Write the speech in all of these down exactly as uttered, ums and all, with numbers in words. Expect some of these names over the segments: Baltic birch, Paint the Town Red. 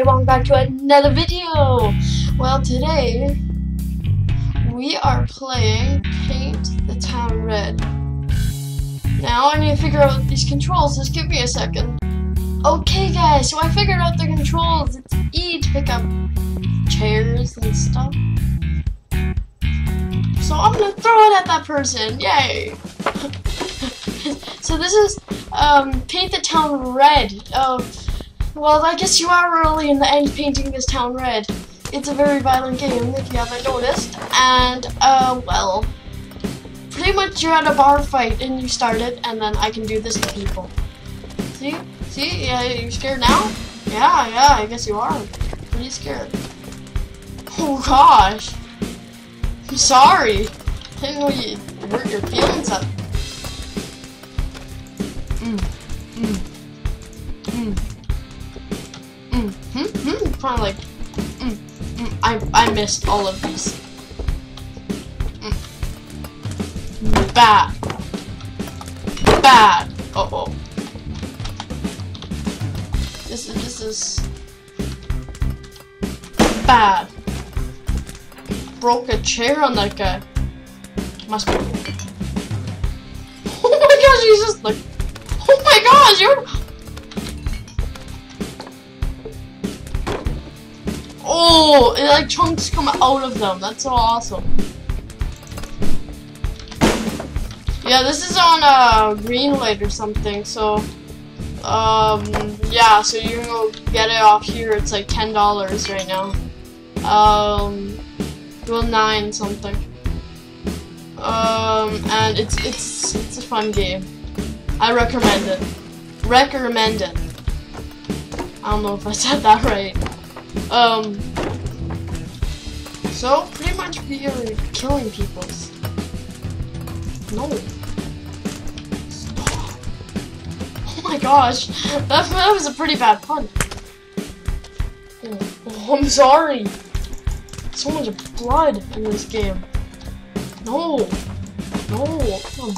everybody, welcome back to another video! Well, today we are playing Paint the Town Red. Now I need to figure out these controls, just give me a second. Okay guys, so I figured out the controls. It's E to pick up chairs and stuff. So I'm gonna throw it at that person, yay! So this is um, Paint the Town Red. Um, well, I guess you are early in the end painting this town red. It's a very violent game, if you haven't noticed. And, uh, well, pretty much you're at a bar fight and you start it, and then I can do this to people. See? See? Yeah, you scared now? Yeah, yeah, I guess you are. Pretty scared. Oh gosh! I'm sorry! I didn't know you hurt your feelings up. Mm, mm, mm, mm, mm, mm, kind of like, mm, mm, I, I missed all of these. Mm. Bad. Bad. Uh oh. This is, this is, bad. Broke a chair on that guy. Must be. Oh my gosh, he's just like. Oh my gosh, you're... Oh, and like chunks come out of them. That's so awesome. Yeah, this is on a uh, green light or something, so... Um, yeah, so you can go get it off here. It's like ten dollars right now. Um, well, nine something. Um, and it's, it's, it's a fun game. I recommend it. Recommend it. I don't know if I said that right. Um. So pretty much we are killing people. No. Stop. Oh my gosh, that that was a pretty bad pun. Oh, oh, I'm sorry. So much blood in this game. No. No. Oh.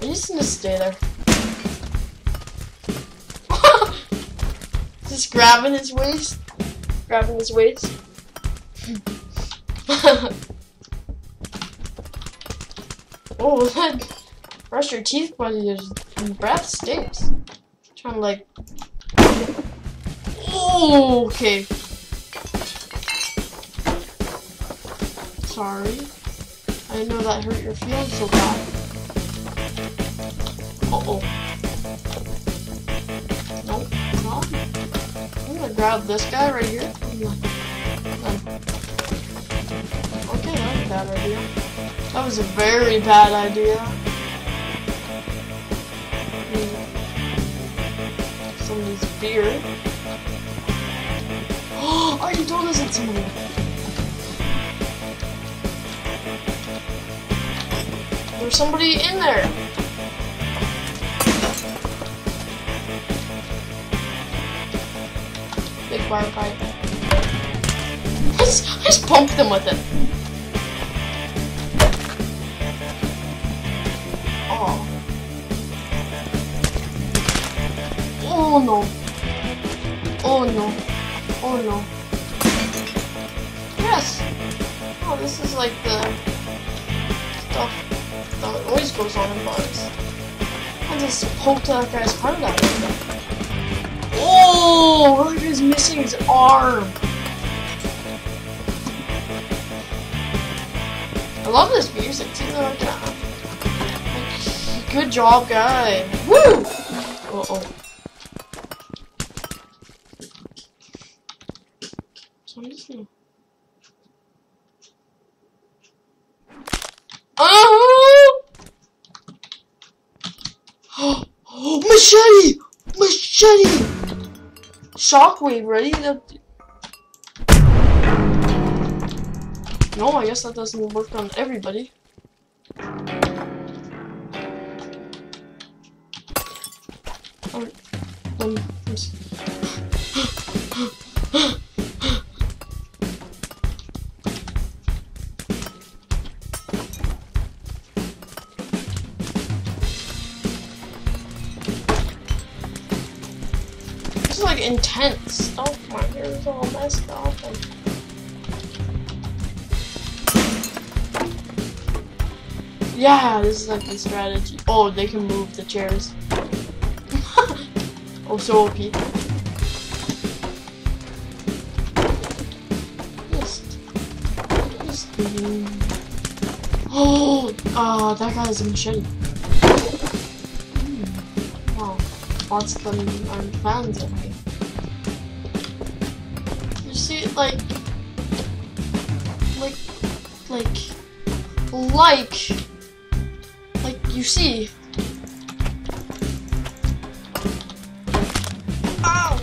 I just need to stay there. Just grabbing his waist. Grabbing his waist. Oh, that. Brush your teeth while your breath stinks. Trying to like. Oh, okay. Sorry. I know that hurt your feelings so bad. Uh-oh. Nope, it's not. I'm gonna grab this guy right here. Okay, that was a bad idea. That was a very bad idea. Somebody's beard. Oh, are you doing this at somebody? There's somebody in there. Bar fight. I just, I just pumped them with it. Oh. Oh no. Oh no. Oh no. Yes. Oh, this is like the stuff that always goes on in bars. I just poked that guy's heart out. Oh, Roger is missing his arm. I love this music. Good job, guy. Woo! Uh oh. Oh! Oh, machete! Machete! Shockwave, ready? No, I guess that doesn't work on everybody. Um, um, is like intense stuff. My hair's all messed up. And yeah, this is like the strategy. Oh, they can move the chairs. Oh, so O P. Just, just leave. Oh, ah, uh, that guy is a machete. Hmm. Wow, lots of them aren't fans of me. You see, like, like, like, like. You see? Ow!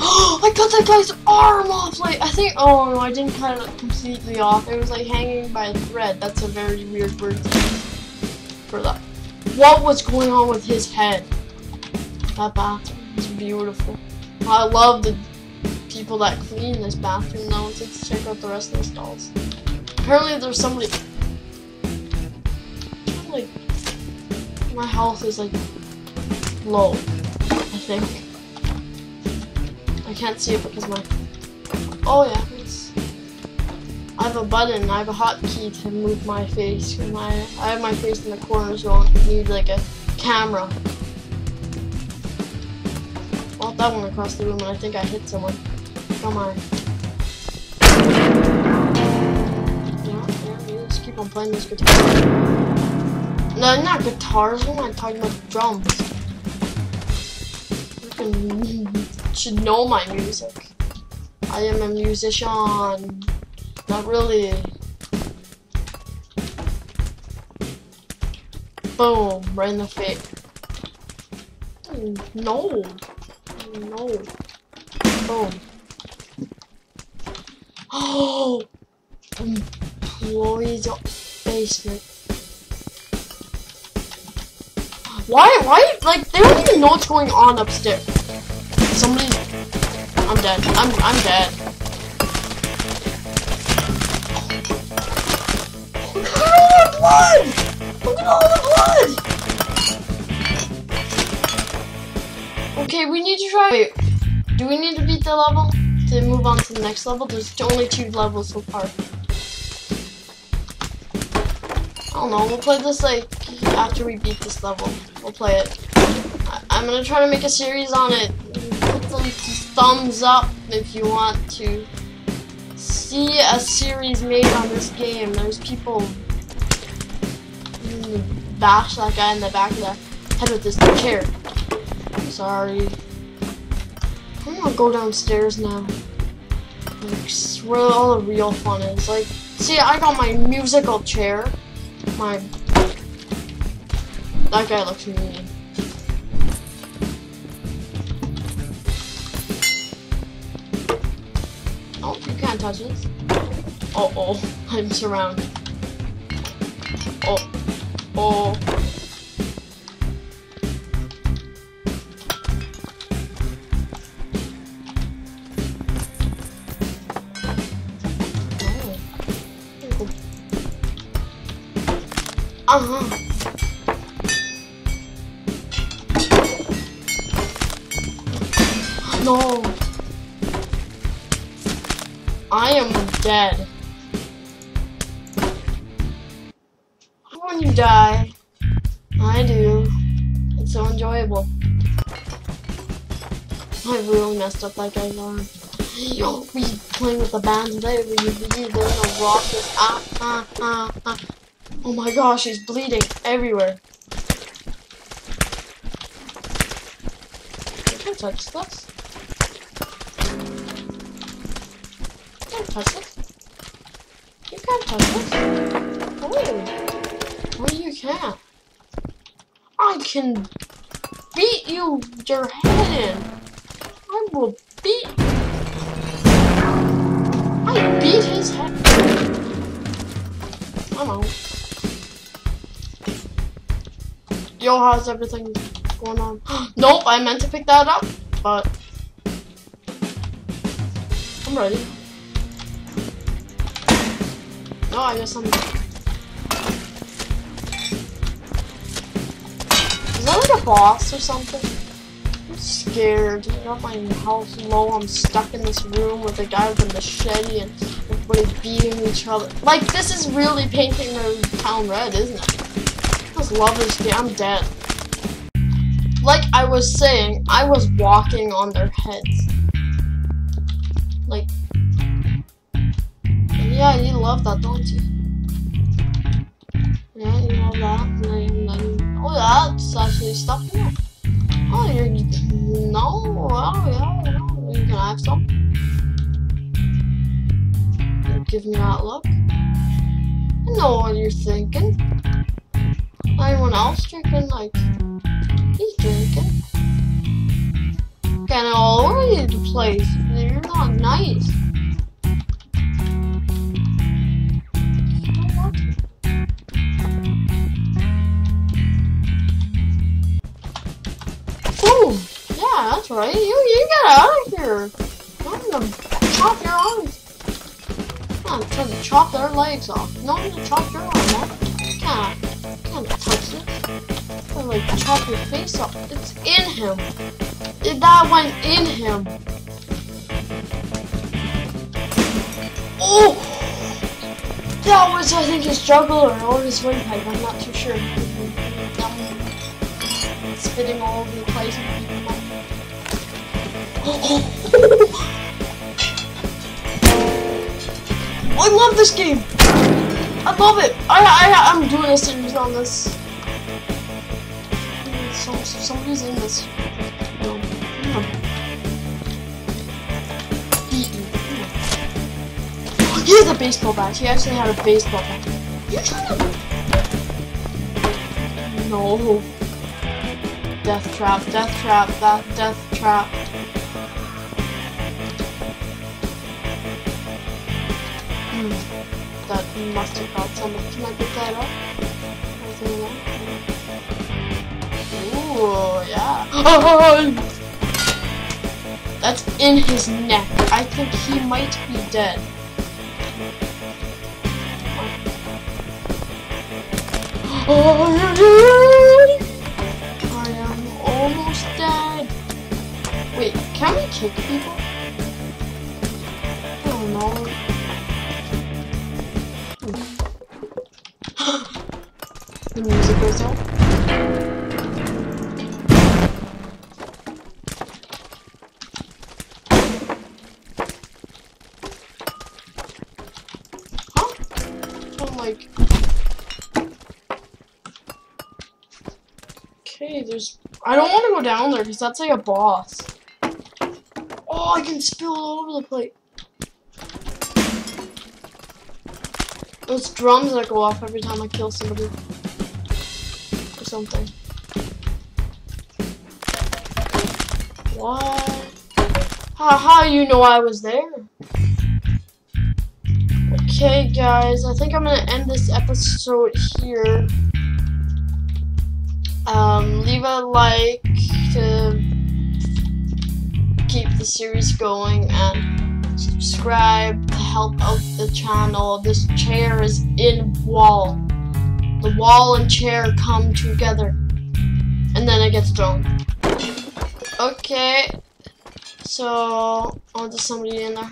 Oh! I cut that guy's arm off! Like, I think. Oh no, I didn't cut it completely off. It was like hanging by a thread. That's a very weird word to use for that. What was going on with his head? That bathroom is beautiful. I love the people that clean this bathroom. Now let's like check out the rest of the stalls. Apparently, there's somebody. Like, my health is like low, I think. I can't see it because my. Oh, yeah. It's, I have a button, I have a hotkey to move my face. My, I have my face in the corner, so I need like a camera. Well, that one across the room, and I think I hit someone. Come on. Yeah, yeah, you just keep on playing this guitar. No, not guitars, what am I talking about? Drums. You should know my music. I am a musician. Not really. Boom, right in the face. No. No. Boom. Oh! Employees' basement. Why? Why? Like, they don't even know what's going on upstairs. Somebody. I'm dead. I'm, I'm dead. Look at all the blood! Look at all the blood! Okay, we need to try. Wait, do we need to beat the level to move on to the next level? There's only two levels so far. I don't know, we'll play this like after we beat this level. We'll play it. I I'm gonna try to make a series on it. Put some thumbs up if you want to see a series made on this game. There's people bash that guy in the back of the head with this chair. I'm sorry. I'm gonna go downstairs now. It's where all the real fun is. Like, see, I got my musical chair. My that guy looks mean. Oh, you can't touch this. Oh, oh, I'm surrounded. Oh, oh. Uh-huh. No. I am dead. When you die, I do. It's so enjoyable. I really messed up like I learned. Yo, we playing with the band today. We really gonna rock this. Ah, ah, ah, ah. Oh my gosh, he's bleeding everywhere. Don't touch this. Don't touch this. You can't touch this. Oh, oh, you can. I can beat you your head in. I will beat. I beat his head. I'm out. Yo, how's everything going on? Nope, I meant to pick that up, but I'm ready. No, I guess I'm. Is that like a boss or something? scared. You don't mind how low I'm stuck in this room with a guy with a machete and everybody beating each other. Like, this is really painting the town red, isn't it? This love is dead. I'm dead. Like I was saying, I was walking on their heads. Like, yeah, you love that, don't you? Yeah, you love that. And then, oh, that's actually stuff here. Oh, you're no. Oh, yeah, yeah. You can have some. You give me that look. I know what you're thinking. Anyone else drinking? Like, he's drinking. Kind of all over the place. You're not nice. Yeah, that's right. You you get out of here. I'm gonna chop your arms. I'm trying to chop their legs off. No, I'm gonna chop your arm off. Can't can't touch it. I'm gonna like chop your face off. It's in him. It that went in him. Oh, that was I think his juggler or his windpipe. I'm not too sure. Spitting all over the place. I love this game. I love it. I I I'm doing a series on this. So, so somebody's in this. No, no. He has a baseball bat. He actually had a baseball bat. You trying to? No. Death trap, death trap, that death trap. Mm. That must have got someone. Can I pick that up? Ooh, yeah. Oh, that's in his neck. I think he might be dead. Oh, almost dead. Wait, can we kick people? I don't know. The music goes out. Huh? I'm like... Okay, there's... I don't want to go down there because that's like a boss. Oh, I can spill all over the plate. Those drums that go off every time I kill somebody or something. What? How, how you know I was there? Okay, guys, I think I'm gonna end this episode here. Um, leave a like to keep the series going and subscribe to help out the channel. This chair is in wall. The wall and chair come together. And then it gets thrown. Okay. So, oh, there's somebody in there.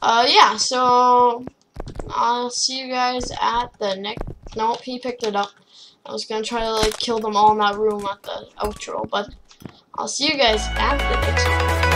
Uh, yeah, so I'll see you guys at the next... Nope, he picked it up. I was gonna try to like kill them all in that room at the outro, but I'll see you guys after the next one.